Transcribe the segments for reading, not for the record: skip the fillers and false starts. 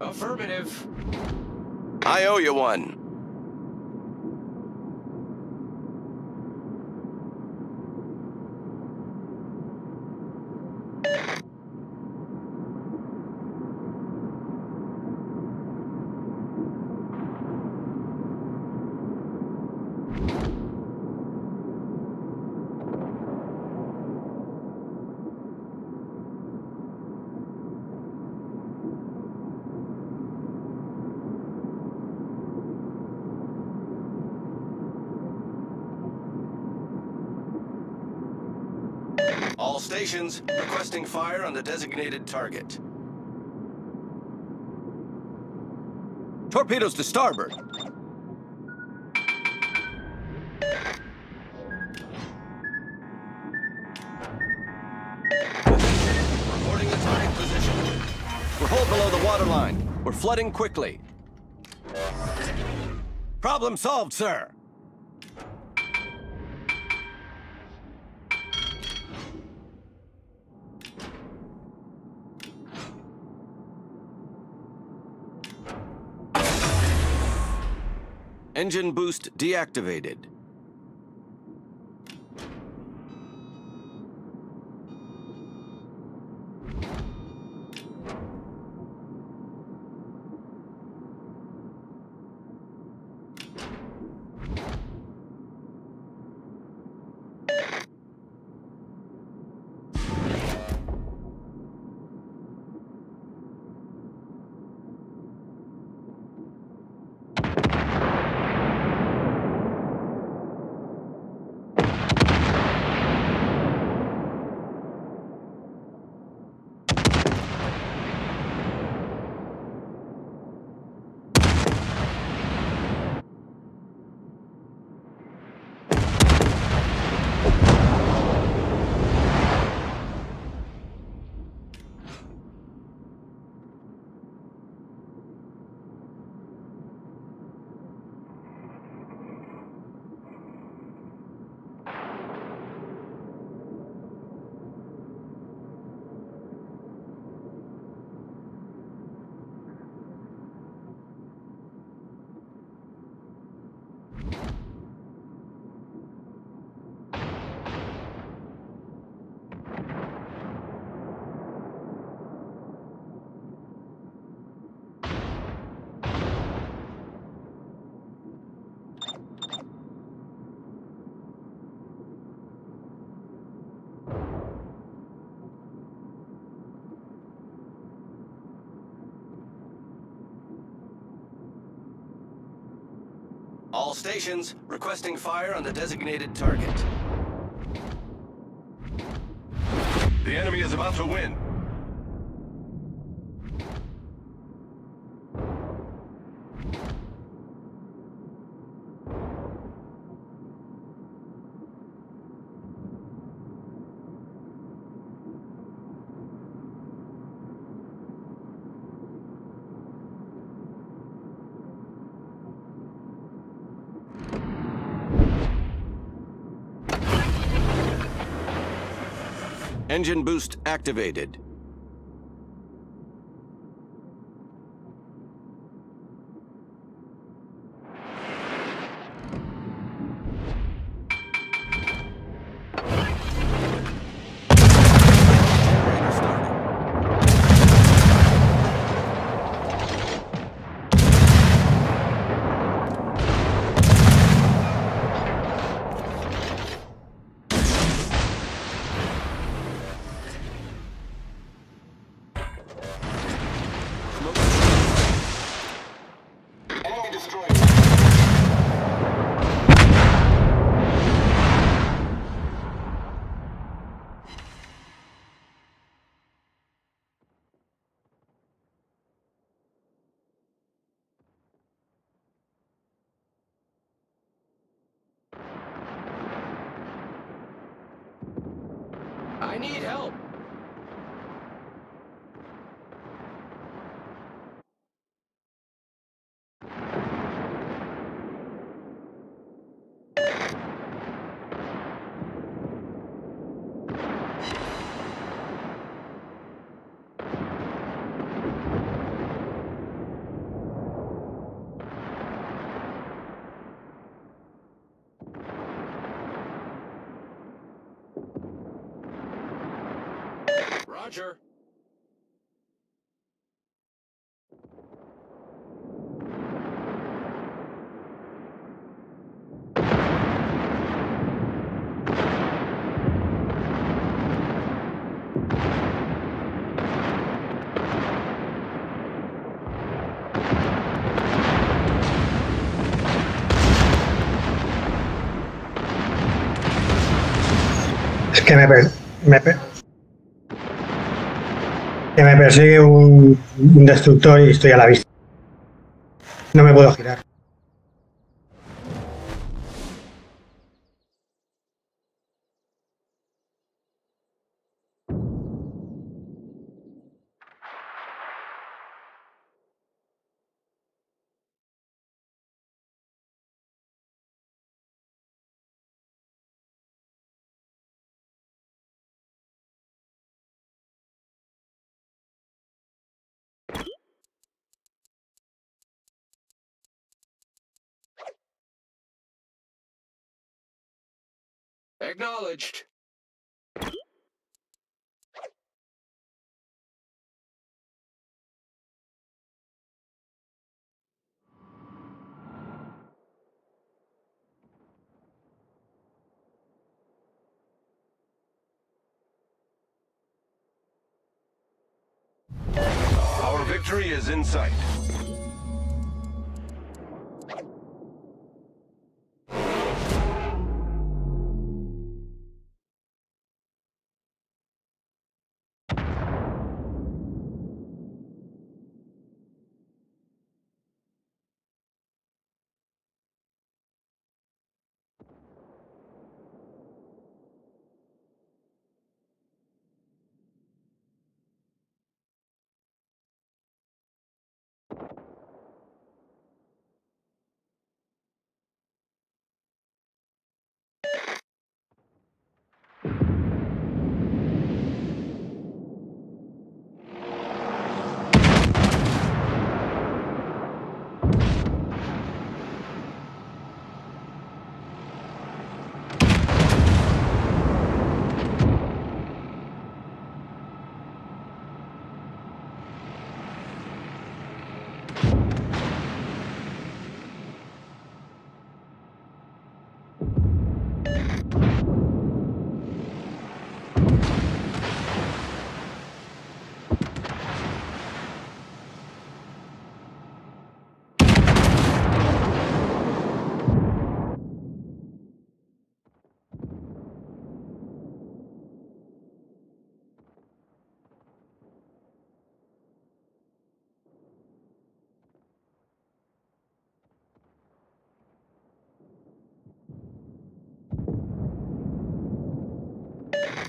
Affirmative. I owe you one. All stations, requesting fire on the designated target. Torpedoes to starboard. Reporting the target position. We're hull below the waterline. We're flooding quickly. Problem solved, sir. Engine boost deactivated. All stations, requesting fire on the designated target. The enemy is about to win. Engine boost activated. I need help. Roger. Que me persigue un destructor y estoy a la vista. No me puedo girar. Acknowledged. Our victory is in sight.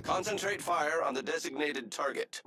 Concentrate fire on the designated target.